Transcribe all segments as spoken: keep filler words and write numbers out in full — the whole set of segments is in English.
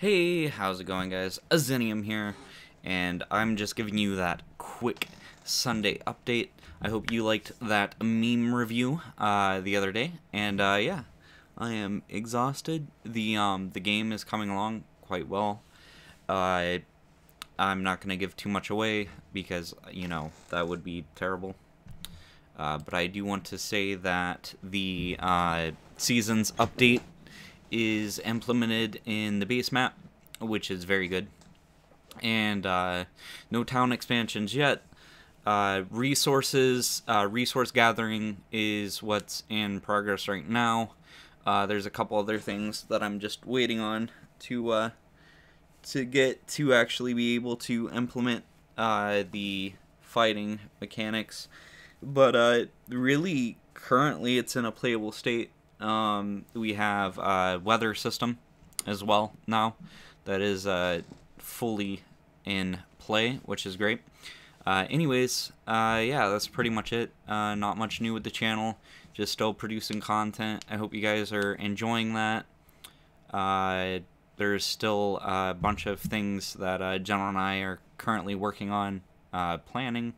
Hey, how's it going, guys? Azineum here, and I'm just giving you that quick Sunday update. I hope you liked that meme review uh, the other day, and uh, yeah, I am exhausted. The um the game is coming along quite well. Uh, I'm not gonna give too much away because you know that would be terrible. Uh, but I do want to say that the uh, seasons update is implemented in the base map, which is very good, and uh, no town expansions yet. Uh, resources, uh, resource gathering is what's in progress right now. Uh, there's a couple other things that I'm just waiting on to uh, to get to actually be able to implement uh, the fighting mechanics, but uh, really currently it's in a playable state. Um, we have a uh, weather system as well now that is uh, fully in play, which is great. Uh, anyways, uh, yeah, that's pretty much it. Uh, not much new with the channel, just still producing content. I hope you guys are enjoying that. Uh, there's still a bunch of things that uh, Jenna and I are currently working on, uh, planning.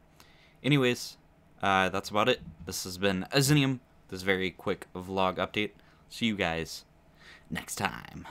Anyways, uh, that's about it. This has been Azineum. This very quick vlog update. See you guys next time.